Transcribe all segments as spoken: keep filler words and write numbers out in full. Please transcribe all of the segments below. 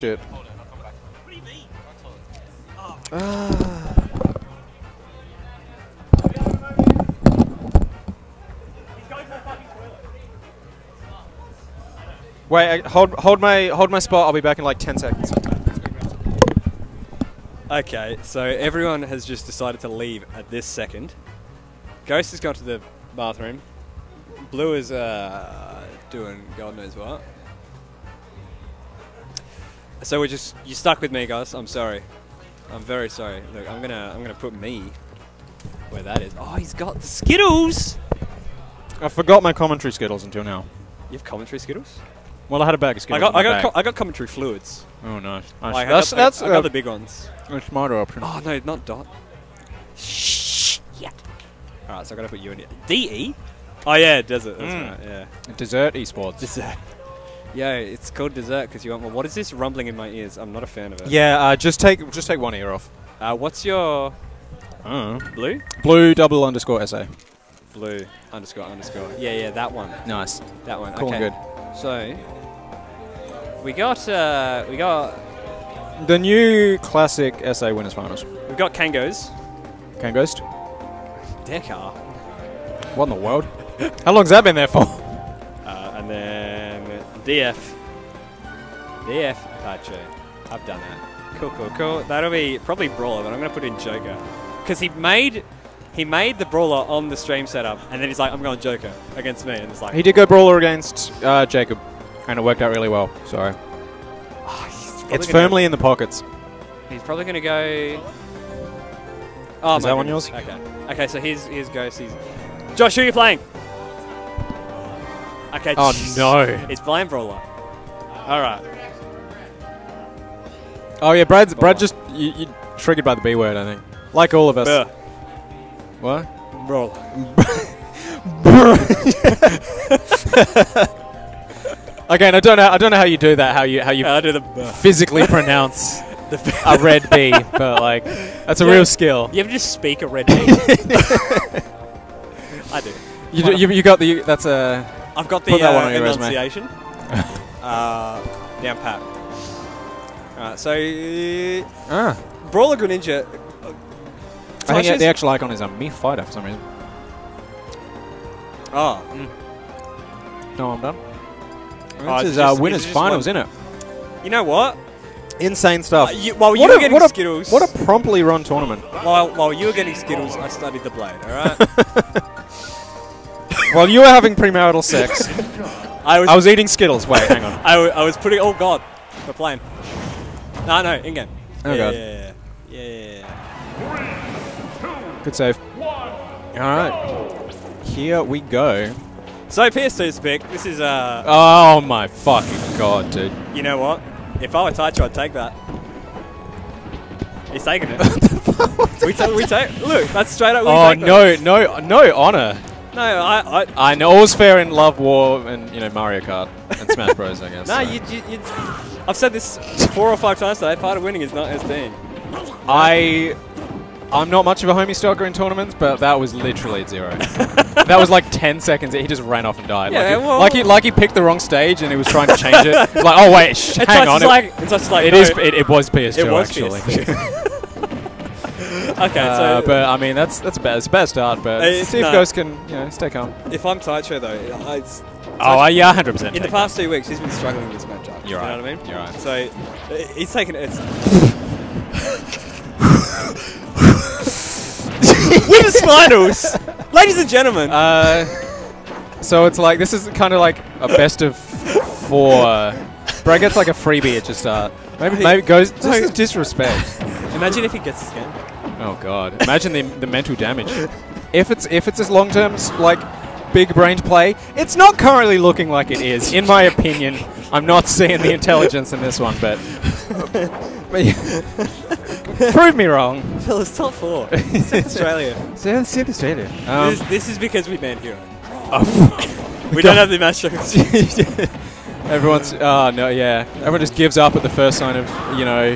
Shit. Hold on, I'll come back. What do you mean? Oh, ah. Wait, I, hold, hold my, hold my spot. I'll be back in like ten seconds. Okay, so everyone has just decided to leave at this second. Ghost has gone to the bathroom. Blue is uh, doing God knows what. So we're just, you're stuck with me, guys. I'm sorry. I'm very sorry. Look, I'm gonna, I'm gonna put me where that is. Oh, he's got the Skittles. I forgot my commentary Skittles until now. You have commentary Skittles? Well, I had a bag of Skittles. I got, I got, co I got commentary fluids. Oh nice. Nice. Like, that's, I got, that's I, I got uh, the big ones. A smarter option. Oh no, not dot. Shh. Yeah. All right, so I gotta put you in it. D E. Oh yeah, desert. That's mm. right. Yeah. Desert Esports. Desert. Yeah, it's called dessert because you want more. What is this rumbling in my ears? I'm not a fan of it. Yeah, uh, just take just take one ear off. Uh, what's your uh, blue? Blue double underscore S A. Blue underscore underscore. Yeah, yeah, that one. Nice. That one. Cool. Okay. Good. So we got uh, we got the new classic S A winners finals. We've got Kangos. Kangos. Deckard. What in the world? How long's that been there for? Uh, and then. D F. D F Taicho. I've done that. Cool, cool, cool. That'll be probably Brawler, but I'm going to put in Joker. Because he made he made the Brawler on the stream setup, and then he's like, I'm going Joker against me. And it's like, he did go Brawler against uh, Jacob, and it worked out really well. Sorry. Oh, it's firmly in the pockets. He's probably going to go... Oh, is that one yours? Okay. Okay, so here's, here's Ghost. He's... Josh, who are you playing? Okay, oh no. It's blind Brawler. Alright. Oh yeah, Brad's, Brad just, you, you triggered by the B word, I think. Like all of us. Burr. What? Brawler. Again, I don't know I don't know how you do that, how you how you I do the burr. Physically pronounce the a red B, but like that's a yeah. real skill. You ever just speak a red B? I do. You, do, you you got the that's a I've got the Put that uh, one on your enunciation uh, down pat. Alright, so uh, ah. Brawler Greninja. Uh, I think the actual icon is a Mii fighter for some reason. Oh. Mm. No, I'm done. Oh, this is our uh, winners finals, isn't it? You know what? Insane stuff. Uh, you, while you what were a, getting what a, Skittles. What a promptly run tournament. While, while you were getting Skittles, I studied the blade, alright? While you were having premarital sex, I, was I was eating Skittles. Wait, hang on. I, w I was putting. Oh god, we're playing. No, no, in game. Oh yeah, god. Yeah, yeah, yeah. Three, two, good save. One, all right, go. Here we go. So P S two's pick. This is uh. Oh my fucking god, dude. You know what? If I were Taicho, I'd take that. He's taking it. we take. We take. Look, that's straight up. We oh take no, that. no, no honor. No, I, I... I know, all's fair in love, war, and, you know, Mario Kart and Smash Bros, I guess. No, so. you, you, you... I've said this four or five times today, part of winning is not S D. I... I'm not much of a homie stalker in tournaments, but that was literally at zero. That was like ten seconds, he just ran off and died. Yeah, like, he, well, like, he, like he picked the wrong stage and he was trying to change it. Like, oh wait, sh hang it's on. Like, it's just like... It, no, is, it, it was P S two, it was actually. P S two. Okay, uh, so but I mean that's that's a bad, it's a bad start, but uh, see if no. Ghost can you know stay calm. If I'm Taicho though, it's, it's oh uh, yeah, hundred percent. In the past two weeks, he's been struggling with this matchup. You're right. You know what I mean? You're right. So uh, he's taken it. Winners finals, ladies and gentlemen. Uh, so it's like this is kind of like a best of four. Brad gets like a freebie at the start. Maybe maybe Ghost. This is disrespect. Imagine if he gets this game. Oh god! Imagine the the mental damage. If it's if it's this long term like big brained play, it's not currently looking like it is. In my opinion, I'm not seeing the intelligence in this one. But, but prove me wrong. Phil, it's top four. South Australia. South Australia. Um, this, this is because we banned Hero. Oh, we god. don't have the match shows. Everyone's oh no yeah. Everyone just gives up at the first sign of you know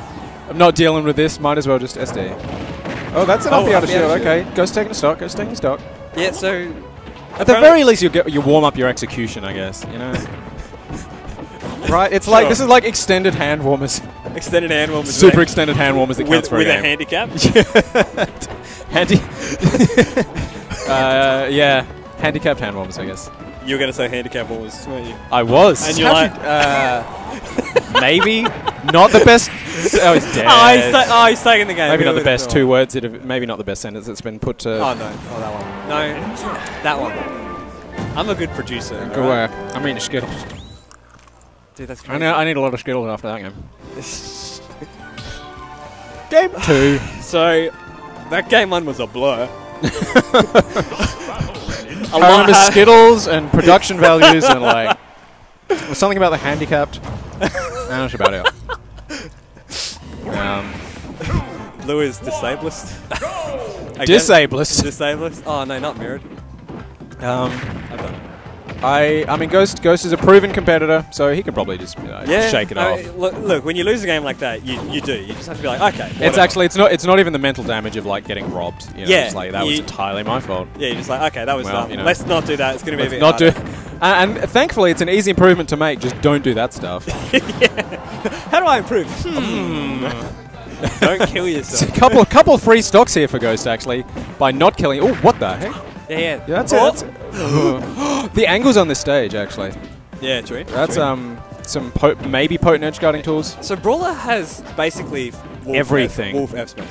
I'm not dealing with this. Might as well just S D. Oh, that's enough. Oh, the other shield. Okay, Ghost taking a stock. Ghost taking a stock. Yeah. So, at the very least, you get you warm up your execution, I guess. You know. Right? It's like sure. This is like extended hand warmers. Extended hand warmers. Super right? extended hand warmers that with, counts for with a, a handicap. Handy. uh, yeah, handicapped hand warmers, I guess. You were gonna say handicap warmers, weren't you? I was. And you're like, uh, maybe not the best. Oh, he's dead. Oh, he's, ta oh, he's taking the game. Maybe not the best two words. It maybe not the best sentence that's been put to. Oh no! Oh, that one. No, that one. I'm a good producer. Good right? work. I'm eating Skittles. Dude, that's crazy. I know. I need a lot of Skittles after that game. Game two. So that game one was a blur. A lot of Skittles and production values and like something about the handicapped. That's about it. Um, Lou is disablest. Disablest. Disablest. Oh no, not mirrored. Um, I I mean, Ghost Ghost is a proven competitor, so he can probably just you know, yeah, shake it uh, off. Look, look, when you lose a game like that, you you do. You just have to be like, okay. Whatever. It's actually it's not it's not even the mental damage of like getting robbed. You know, yeah, it's like that you, was entirely my fault. Yeah, you're just like, okay, that was well, you know, let's not do that. It's gonna be let's a bit not harder. do. Uh, and thankfully, it's an easy improvement to make. Just don't do that stuff. Yeah. How do I improve? Hmm. Don't kill yourself. It's a couple, couple free stocks here for Ghost, actually, by not killing. Oh, what the heck? Yeah, yeah. yeah that's oh. it. That's the angles on this stage, actually. Yeah, true. That's true. um some po maybe potent edge guarding tools. So Brawler has basically Wolf everything. F Wolf F Smash.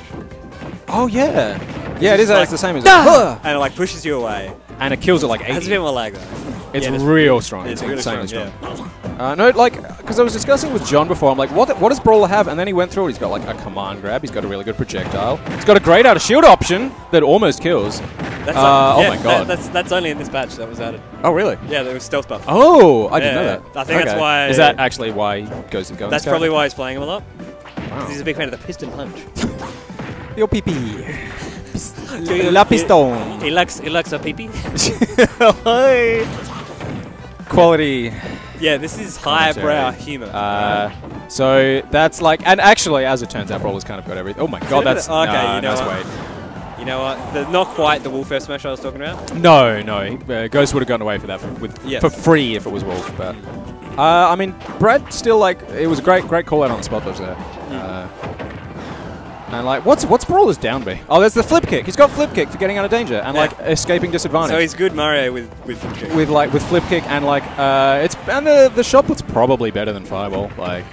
Oh yeah. Yeah, it is. Like, it's the same as. Nah! And it like pushes you away. And it kills it like eighty. That's a bit more lag though. It's yeah, real strong. It's really insanely strong. strong. Yeah. Uh, no, like, because I was discussing with John before, I'm like, what, what does Brawler have? And then he went through it. He's got, like, a command grab. He's got a really good projectile. He's got a great out-of-shield option that almost kills. That's uh, only, yeah, oh, my God. That, that's, that's only in this batch that was added. Oh, really? Yeah, there was stealth buff. Oh, I yeah, didn't know that. I think okay. that's why... Is that actually why he goes to go? That's probably why he's playing him a lot. Wow. He's a big fan of the piston punch. Your pee-pee. La piston. He likes, he likes a pee-pee. Quality. Yeah, this is highbrow humor. Uh, so that's like, and actually, as it turns out, Brawler's kind of got everything. Oh my god, that's okay. Nah, you know nice what? Weight. You know what? The, not quite the Wolf F Smash I was talking about. No, no. Uh, Ghost would have gotten away for that for, with yes. for free if it was Wolf. But uh, I mean, Brad still like it was a great, great call out on the spot though. there. Mm. Uh, And like, what's what's Brawler's down B? Oh, there's the flip kick. He's got flip kick for getting out of danger and yeah. like escaping disadvantage. So he's good Mario with with flip kick. With like with flip kick and like uh, it's and the the shot put's probably better than Fireball. Like,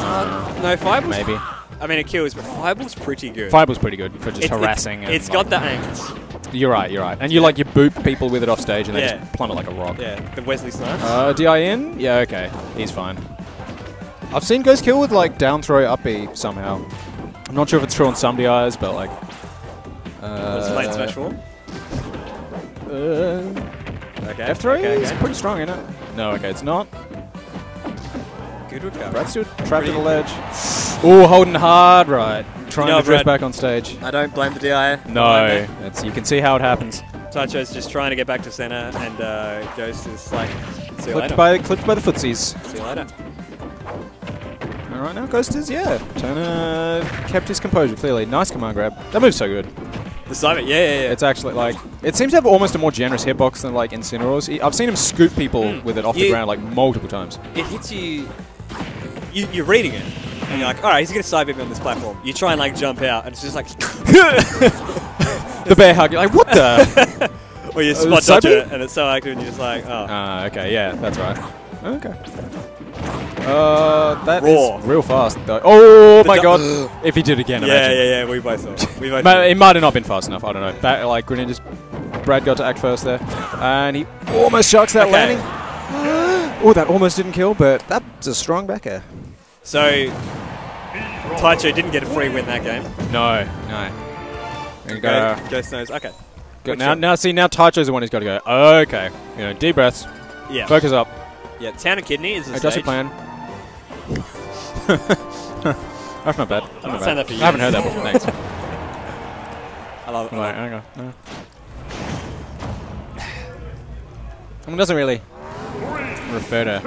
uh, no Fireball. Maybe. I mean, it kills, but Fireball's pretty good. Fireball's pretty good for just it's, harassing. It's, it's and, got like, the angles. You're right. You're right. And you like you boop people with it off stage and they yeah. just plummet like a rock. Yeah. The Wesley Snipes. Uh, D I in? Yeah. Okay. He's fine. I've seen Ghost kill with like down throw up B somehow. I'm not sure if it's true on some D Is, but like... Uh, was it late Smash Four? Uh, okay, F three okay, okay. is pretty strong, isn't it? No, okay, it's not. Good recovery. Brad's still trapped at the ledge. Ooh, holding hard, right. Trying no, to drift Brad, back on stage. I don't blame the D I. No, that's, you can see how it happens. Taicho's just trying to get back to center, and uh, Ghost is like, see you later. By, clipped by the footsies. See you later. Right now, Ghost is, yeah. Turner kept his composure, clearly. Nice command grab. That move's so good. The Simon, yeah, yeah, yeah. It's actually like, it seems to have almost a more generous hitbox than like Incineroar's. I've seen him scoop people mm. with it off you, the ground like multiple times. It hits you, you you're reading it, and you're like, alright, he's going to side beat me on this platform. You try and like jump out, and it's just like... the bear hug, you're like, what the? Or you spot dodge it, and it's so active, and you're just like, oh. Ah, uh, okay, yeah, that's right. Okay. Uh, that Raw. is real fast though. Oh the my god! If he did again, yeah, imagine. Yeah, yeah, we both saw. We both it might have not been fast enough. I don't know. That like Greninja just Brad got to act first there, and he almost shucks that okay. landing. Oh, that almost didn't kill, but that's a strong back air. So Taicho didn't get a free win that game. No, no. There you go. Ghost knows. Okay. Good. Now, now, see, now Taicho's the one who's got to go. Okay, you know, deep breaths. Yeah. Focus up. Yeah, Town of Kidney is the stage. That's your plan. That's not bad. That's not bad. That for you. I haven't heard that before. Thanks. I love it. Right, hang on. No. I mean, it doesn't really refer to.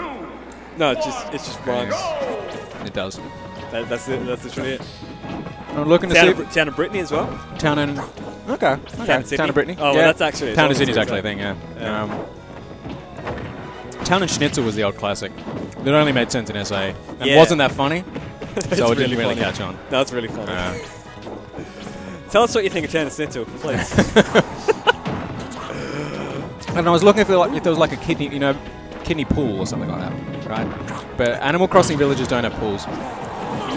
No, it's just it's just rhymes. It does. That, that's it. That's literally it. I'm looking to Town see of, Town of Brittany as well. Town in. Okay. okay. Town, Town of Brittany. Oh, yeah. Well, that's actually Town of Sydney is actually a thing. Yeah. yeah. Um, Town and Schnitzel was the old classic. it only made sense in S A. And yeah. wasn't that funny, so it really didn't really funny. catch on. That's really funny. Uh. Tell us what you think of Chansnitsu, please. And I was looking for like if there was like a kidney, you know, kidney pool or something like that, right? But Animal Crossing villages don't have pools.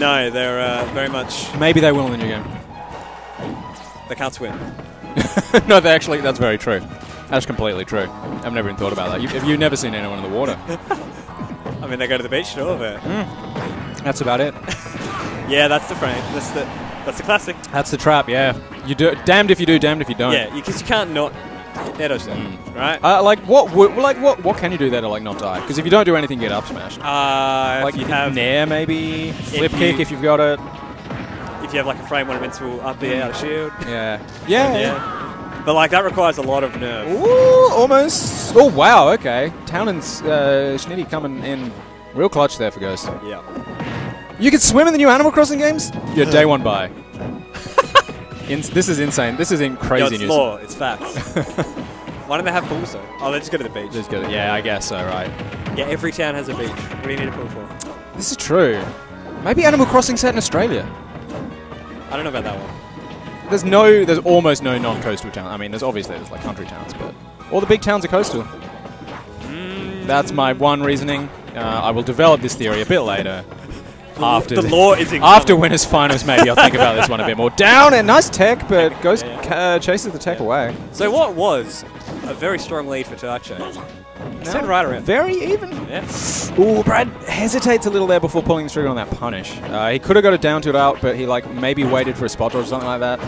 No, they're uh, very much. Maybe they will in the new game. They can't swim. No, they actually. That's very true. That's completely true. I've never even thought about that. You, have you never seen anyone in the water? I mean, they go to the beach, sure, but mm. that's about it. Yeah, that's the frame. That's the that's the classic. That's the trap. Yeah, you do. Damned if you do, damned if you don't. Yeah, because you, you can't not. That is mm. right. Uh, like what? Like what? What can you do there to like not die? Because if you don't do anything, you get up smashed. Uh, like you have nair, maybe flip kick you, if you've got it. If you have like a frame one invincible up there, out of shield. Yeah. Yeah. Yeah. yeah. But like that requires a lot of nerve. Ooh, almost. Oh wow, okay. Town and uh, Schnitty coming in real clutch there for Ghost. Yeah. You can swim in the new Animal Crossing games? Yeah, day one buy. in this is insane. This is in crazy Yo, it's news. Law. It's facts. Why don't they have pools though? Oh, they just go to the beach. Just go to, yeah, I guess so, right. Yeah, every town has a beach. What do you need a pool for? This is true. Maybe Animal Crossing set in Australia. I don't know about that one. There's no, there's almost no non-coastal town. I mean, there's obviously there's like country towns, but all the big towns are coastal. Mm. That's my one reasoning. Uh, I will develop this theory a bit later. after the, the law is after winners finals, maybe I'll think about this one a bit more. Down and nice tech, but Ghost yeah, yeah. Uh, chases the tech yeah. away. So what was a very strong lead for Taicho? No, right around. Very even. Yeah. Ooh, Brad hesitates a little there before pulling the trigger on that punish. Uh, he could have got it down to it out, but he like maybe waited for a spot or something like that.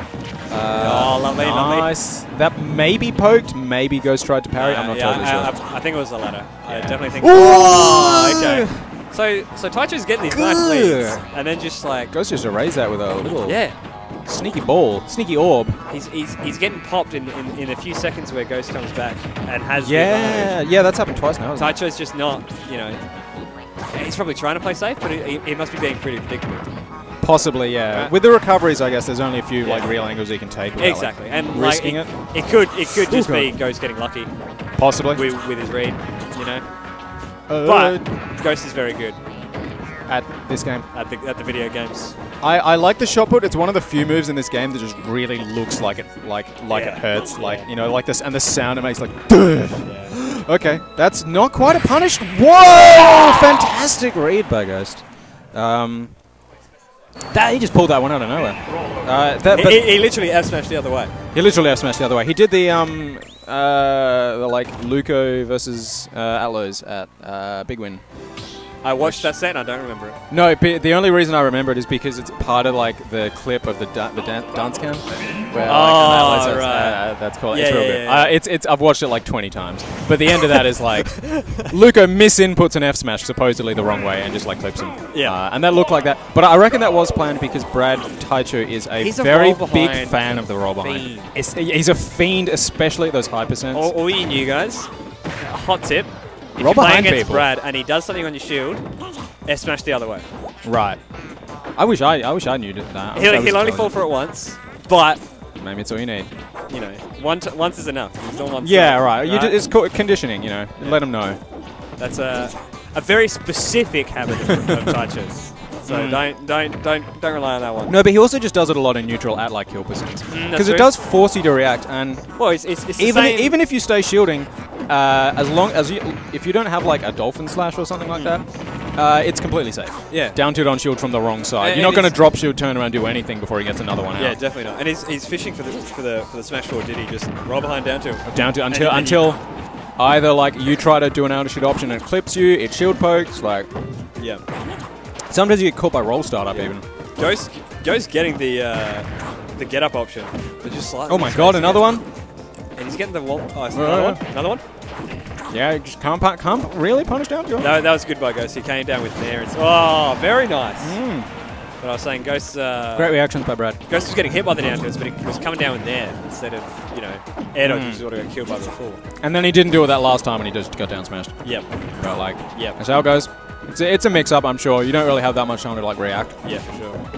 Uh, oh, lovely, nice. Lovely. That maybe poked, maybe Ghost tried to parry. Uh, I'm not yeah, totally uh, sure. I, I think it was the latter. Yeah. I definitely think. Ooh! Oh, okay. So, so Taicho's getting these nice leads, and then just like Ghost just erased that with a little yeah. sneaky ball, sneaky orb. He's he's he's getting popped in in, in a few seconds where Ghost comes back and has yeah yeah that's happened twice now. Taicho's just not you know he's probably trying to play safe, but he, he must be being pretty predictable. Possibly yeah. Right. With the recoveries, I guess there's only a few yeah. like real angles he can take. Without, exactly, like, and risking like, it, it. It could it could just Ooh, be Ghost getting lucky. Possibly with, with his read, you know. But Ghost is very good at this game. At the at the video games. I, I like the shot put. It's one of the few moves in this game that just really looks like it like like yeah. it hurts yeah. like you know like this and the sound it makes like. Yeah. Okay, that's not quite a punish. Whoa! Fantastic read by Ghost. Um, that he just pulled that one out of nowhere. Uh, that, he, he literally F smashed the other way. He literally F smashed the other way. He did the um. Uh, the, like Luko versus uh, Atlos at uh, Big Win. I watched that set and I don't remember it. No, the only reason I remember it is because it's part of like the clip of the, da the dan dance cam. Where, oh, like, Atlos, right. Uh, that's cool. Yeah, it's real yeah, good. Yeah. Uh, it's, it's, I've watched it like twenty times. But the end of that is like Luko misinputs an F smash supposedly the wrong way and just like clips him. Yeah. Uh, and that looked like that. But I reckon that was planned because Brad Taicho is a he's very a big fan of the roll behind. It's, he's a fiend, especially at those high percents. All, all you new guys, a hot tip. If Rob you're playing against people. Brad and he does something on your shield, S smash the other way. Right. I wish I I wish I knew that. Nah, he'll he'll only fall for it once, but maybe it's all you need. You know, one t once is enough. Once yeah, time, right. right? You it's called conditioning. You know, yeah. let them know. That's a a very specific habit of, of Taicho's. So mm. don't don't don't don't rely on that one. No, but he also just does it a lot in neutral at like kill percents because mm, it does force you to react. And well, it's, it's, it's even the same even if you stay shielding. Uh, as long as you, if you don't have like a Dolphin slash or something like that, uh, it's completely safe. Yeah. Down tilt on shield from the wrong side. And You're and not going to drop shield, turn around, do anything before he gets another one out. Yeah, definitely not. And he's, he's fishing for the for the for the Smash Four. Did he just roll behind down tilt? Down tilt until and he, and he, until either like you try to do an out of shield option and it clips you, it shield pokes like. Yeah. Sometimes you get caught by roll start up yeah. even. Ghost Ghost getting the uh, the get up option. But just oh my god, another again. one. And he's getting the wall. Oh, another right. one. Another one. Yeah, just can't, can't really punish down Ghost. No, that was good by Ghost. He came down with Nair. And oh, very nice. Mm. But I was saying Ghost's... Uh, great reactions by Brad. Ghost was getting hit by the down tilts, but he was coming down with Nair instead of, you know, air dodge, which is what he got killed by before. And then he didn't do it that last time and he just got down smashed. Yep. Right, like, yep. That's how it goes. It's a, it's a mix-up, I'm sure. You don't really have that much time to, like, react. Yeah, for sure.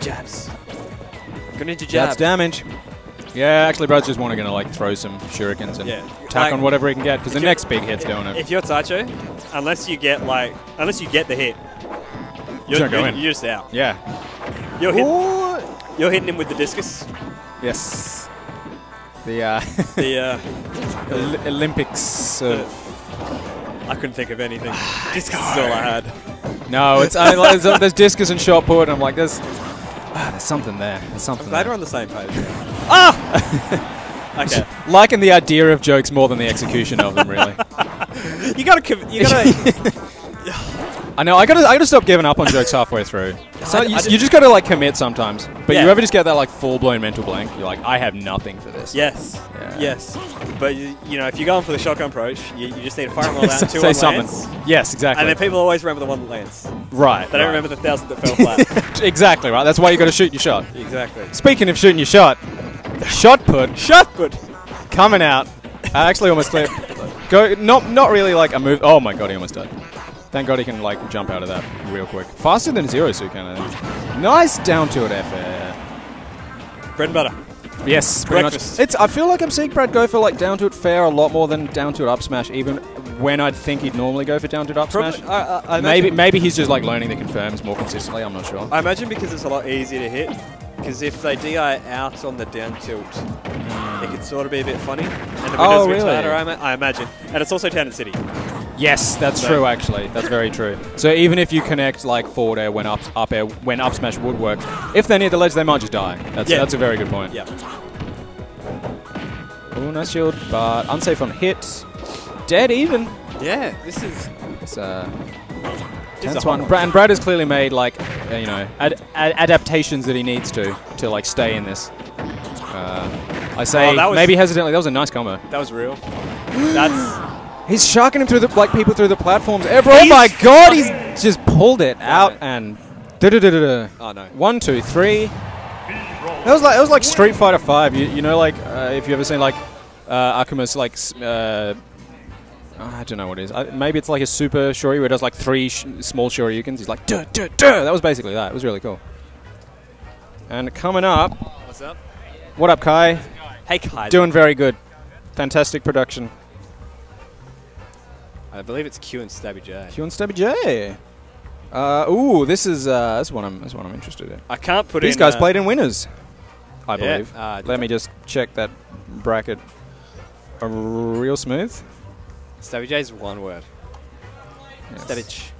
Jabs. Greninja jabs. That's damage. Yeah, actually, Brad's just want to gonna like throw some shurikens and yeah. tack like, on whatever he can get because the next big hit's doing it. If you're Taicho, unless you get like unless you get the hit, you're, you're, you're, you're just out. Yeah. You're hitting, you're hitting him with the discus. Yes. The uh, the uh, Oli Olympics. Of I couldn't think of anything. Discus no. is all I had. No, it's I, like, there's, there's discus and shot put, and I'm like, there's ah, there's something there. There's something. I'm glad there. We're on the same page. Ah! Okay. Liking the idea of jokes more than the execution of them, really. You gotta, you gotta. I know. I gotta, I gotta stop giving up on jokes halfway through. So I, you, I you just gotta like commit sometimes. But yeah. you ever just get that like full-blown mental blank? You're like, I have nothing for this. Yes. Yeah. Yes. But you, you know, if you're going for the shotgun approach, you, you just need to fire them all out. Two Say something. Lands, yes, exactly. And then people always remember the one that lands. Right. They don't right. remember the thousand that fell flat. Exactly right. That's why you gotta shoot your shot. Exactly. Speaking of shooting your shot, shot put. Shot put. Coming out. I actually almost cleared. Go. Not, not really like a move. Oh my god, he almost died. Thank God he can like jump out of that real quick. Faster than Zero Suit can, I think. Nice down tilt effort. Bread and butter. Yes, pretty Breakfast. much. It's, I feel like I'm seeing Brad go for like down tilt fair a lot more than down tilt up smash, even when I'd think he'd normally go for down tilt up Probably, smash. I, I, I maybe maybe he's just like learning the confirms more consistently, I'm not sure. I imagine because it's a lot easier to hit, because if they D I out on the down tilt, mm. it could sort of be a bit funny. And the oh, really? Harder, I, I imagine. And it's also Town and City. Yes, that's so. true actually. That's very true. So even if you connect like forward air when up up air when up smash would work, if they're near the ledge they might just die. That's yeah. that's a very good point. Yeah. Oh, nice shield, but unsafe on hit. Dead even. Yeah, this is it's uh That's one. Brad, and Brad has clearly made like uh, you know ad ad adaptations that he needs to to like stay in this. Uh, I say oh, maybe hesitantly. That was a nice combo. That was real. That's. He's shocking him through the like people through the platforms. Ever. Oh my god, he's just pulled it out and da da da da. Oh no! One, two, three. That was like it was like Street Fighter Five. You, you know, like uh, if you ever seen like uh, Akuma's like uh, I don't know what it is. I, maybe it's like a super shoryu where it does like three sh small shoryukens. He's like da da da. That was basically that. It was really cool. And coming up, what's up? What up, Kai? Hey, Kai. Doing very good. Fantastic production. I believe it's Q and Stabby J. Q and Stabby J. Uh, ooh, this is uh, that's what I'm that's what I'm interested in. I can't put these in, guys uh, played in winners, I yeah, believe. Uh, Let me just check that bracket. A real smooth. Stabby J is one word. Yes. Stabbage.